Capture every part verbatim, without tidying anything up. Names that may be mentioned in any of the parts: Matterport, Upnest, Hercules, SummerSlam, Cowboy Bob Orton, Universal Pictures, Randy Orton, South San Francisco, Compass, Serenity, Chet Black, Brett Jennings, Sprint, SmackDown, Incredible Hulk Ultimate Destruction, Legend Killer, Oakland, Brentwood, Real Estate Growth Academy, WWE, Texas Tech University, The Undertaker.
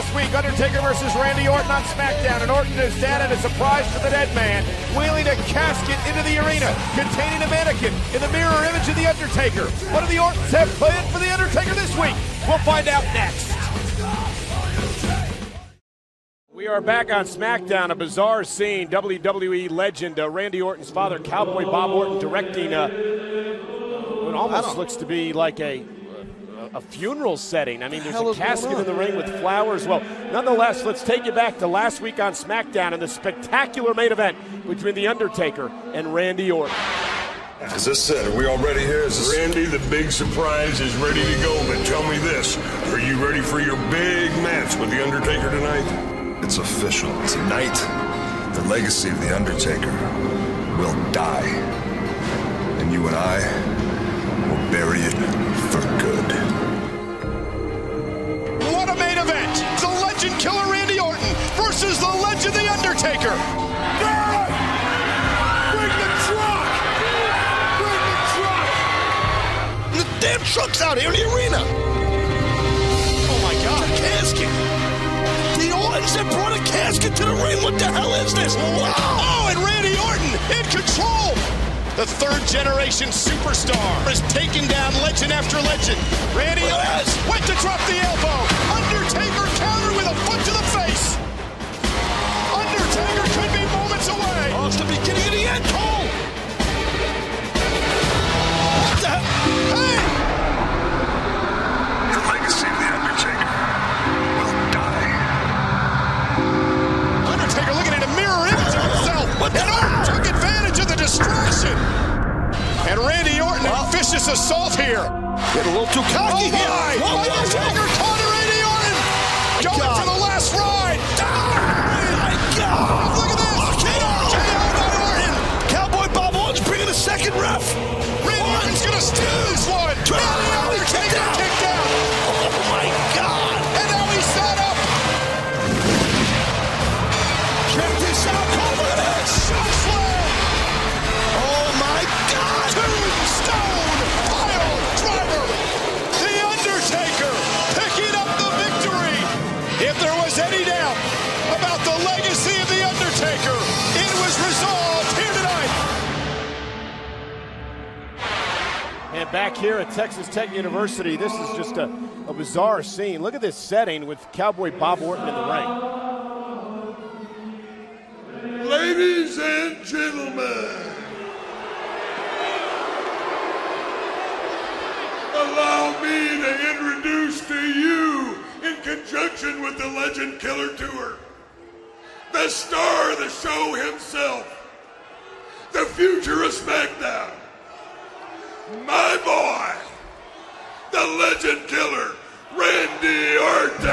last week, Undertaker versus Randy Orton on SmackDown, and Orton is dead, and a surprise for the dead man, wheeling a casket into the arena, containing a mannequin in the mirror image of The Undertaker. What do the Ortons have planned for The Undertaker this week? We'll find out next. We are back on SmackDown, a bizarre scene. W W E legend uh, Randy Orton's father, Cowboy Bob Orton, directing uh, what almost looks to be like a a funeral setting. I mean, there's a casket in the ring with flowers. Well, nonetheless, let's take you back to last week on SmackDown and the spectacular main event between The Undertaker and Randy Orton. As I said, are we all ready here? Is this... Randy, the big surprise is ready to go, but tell me this. Are you ready for your big match with The Undertaker tonight? It's official. Tonight, the legacy of The Undertaker will die. And you and I will bury it for good. The Legend Killer Randy Orton versus the Legend The Undertaker. Bring the truck! Bring the truck! The damn truck's out here in the arena. Oh my God! It's a casket. The Ortons that brought a casket to the ring. What the hell is this? Wow. Oh, and Randy Orton in control. The third generation superstar has taken down legend after legend. Randy Orton went to drop the elbow. Undertaker countered with a foot to the face. Undertaker could be moments away. Oh, it's the beginning of the end. Cole! What the hell? Hey! The legacy of The Undertaker will die. Undertaker looking at a mirror image of himself. What the hell? Distraction. And Randy Orton, a vicious assault here. Get a little too cocky here. Oh, Undertaker caught Randy Orton. Going for the last ride. Oh my God. Look at this. K O Orton. Cowboy Bob Orton's bringing the second ref. Randy Orton's going to steal this one. Undertaker kicked out. Oh my God. And now he's set up. Check this out. Over this. And back here at Texas Tech University, this is just a, a bizarre scene. Look at this setting with Cowboy Bob Orton in the ring. Ladies and gentlemen, allow me to introduce to you, in conjunction with the Legend Killer Tour, the star of the show himself, the future of SmackDown, my boy, the Legend Killer, Randy Orton.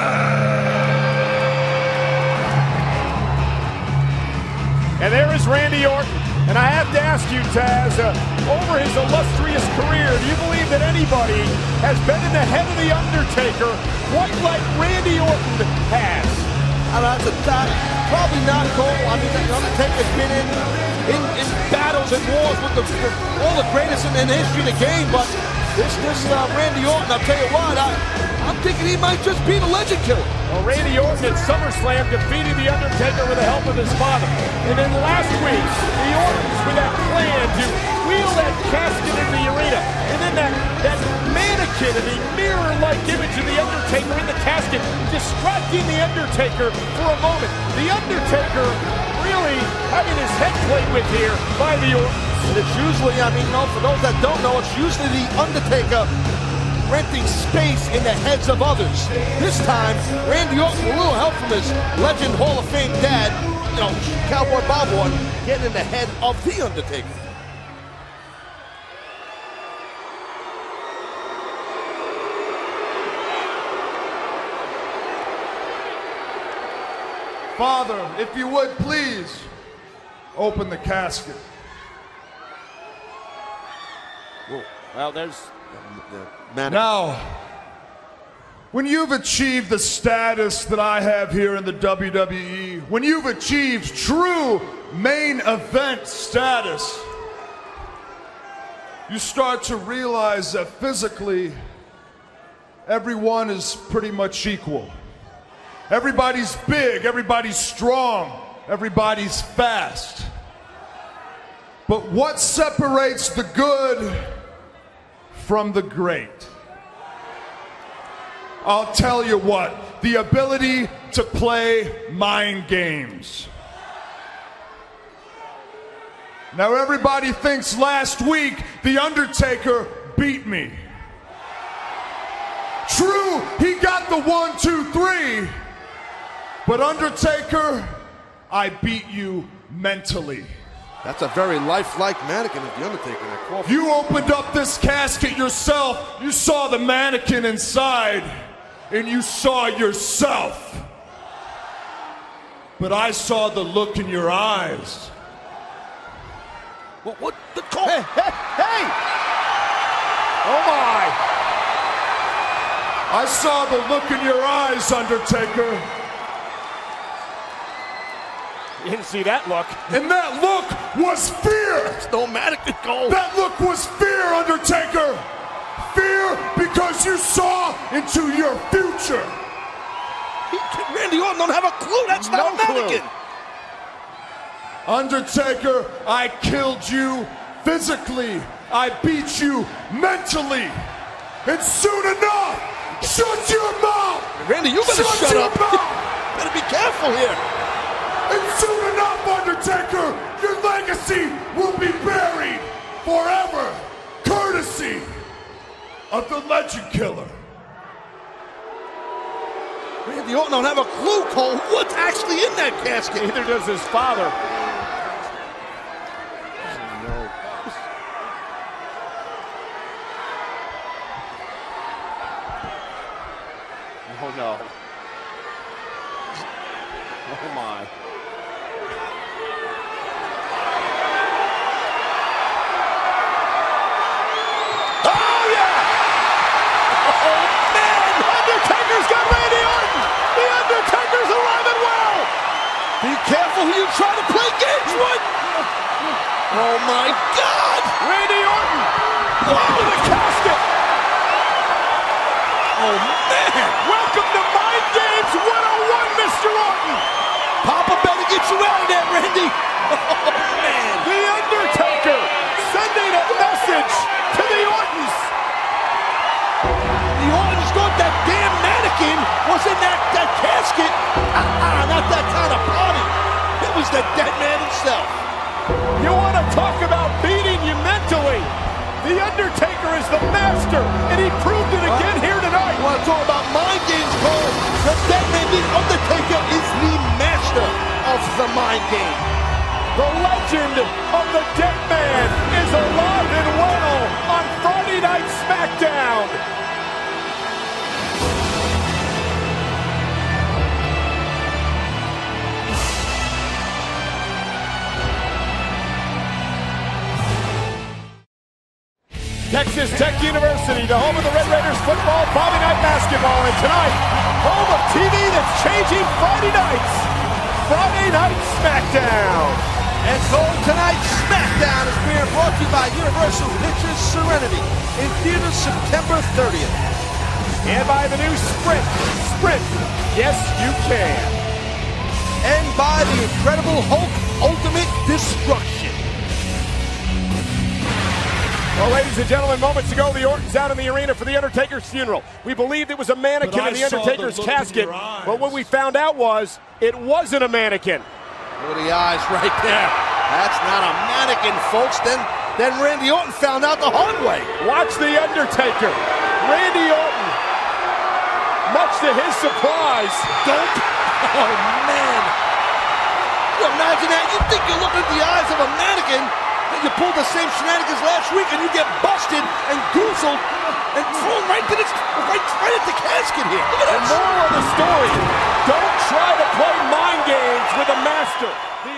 And there is Randy Orton. And I have to ask you, Taz, uh, over his illustrious career, do you believe that anybody has been in the head of The Undertaker quite like Randy Orton has? I don't know, that's probably not Cole. I mean, The Undertaker's been in... In, in battles and wars with, the, with all the greatest in, in the history of the game, but this this uh, Randy Orton, I'll tell you what, I, I'm thinking he might just be the Legend Killer. Well, Randy Orton at SummerSlam defeated The Undertaker with the help of his father. And then last week, the Ortons with that plan to wheel that casket in the arena. And then that, that mannequin and the mirror-like image of The Undertaker in the casket, distracting The Undertaker for a moment. The Undertaker really having his head played with here by the Ortons. And it's usually, I mean, no, for those that don't know, it's usually The Undertaker renting space in the heads of others. This time, Randy Orton, with a little help from his Legend Hall of Fame dad, you know, Cowboy Bob Orton, getting in the head of The Undertaker. Father, if you would, please, open the casket. Whoa. Well, there's the, the mannequin. Now, when you've achieved the status that I have here in the W W E, when you've achieved true main event status, you start to realize that physically, everyone is pretty much equal. Everybody's big, everybody's strong, everybody's fast. But what separates the good from the great? I'll tell you what, the ability to play mind games. Now everybody thinks last week The Undertaker beat me. True, he got the one, two, three, but Undertaker, I beat you mentally. That's a very lifelike mannequin of The Undertaker. That you opened up this casket yourself, you saw the mannequin inside, and you saw yourself. But I saw the look in your eyes. What, what the call? Hey, hey, hey! Oh my! I saw the look in your eyes, Undertaker. You didn't see that look. And that look was fear. It's no mannequin gold. That look was fear, Undertaker. Fear because you saw into your future. He, Randy Orton don't have a clue. That's no not a mannequin. Clue. Undertaker, I killed you physically. I beat you mentally. And soon enough, shut your mouth. Randy, you better shut, shut your up. Mouth. Better be careful here. And soon enough, Undertaker, your legacy will be buried forever, courtesy of the Legend Killer. Randy Orton don't have a clue, Cole. What's actually in that casket? Neither does his father. Oh, no. Oh, no. Oh, my. Be careful who you try to play games with! Oh my God! Randy Orton! Wow, the casket! Oh man! Welcome to Mind Games one oh one, Mister Orton! Papa better get you out of there, Randy! Oh man! The Undertaker sending a message to the Ortons! The Ortons thought that damn mannequin was in that, that casket! Ah, not that kind of party. It was the dead man himself. You want to talk about beating you mentally? The Undertaker is the master, and he proved it again here tonight. You want to talk about mind games, Cole? The dead man, The Undertaker, is the master of the mind game. The legend of the dead man is alive and well on Friday Night SmackDown. Texas Tech University, the home of the Red Raiders football, Friday night basketball, and tonight, home of T V that's changing Friday nights. Friday Night SmackDown. And so tonight's SmackDown is being brought to you by Universal Pictures Serenity in theaters September thirtieth. And by the new Sprint. Sprint. Yes, you can. And by the Incredible Hulk Ultimate Destruction. Well, ladies and gentlemen, moments ago, the Ortons out in the arena for The Undertaker's funeral. We believed it was a mannequin in The Undertaker's casket, but what we found out was it wasn't a mannequin. Look at the eyes right there. That's not a mannequin, folks. Then, then Randy Orton found out the hard way. Watch The Undertaker. Randy Orton, much to his surprise. Don't. Oh, man. You imagine that? You think you're looking at the eyes of a mannequin, you pulled the same shenanigans last week and you get busted and goozled and thrown right to this, right, right at the casket here. Look at that. The moral of the story, don't try to play mind games with a master. The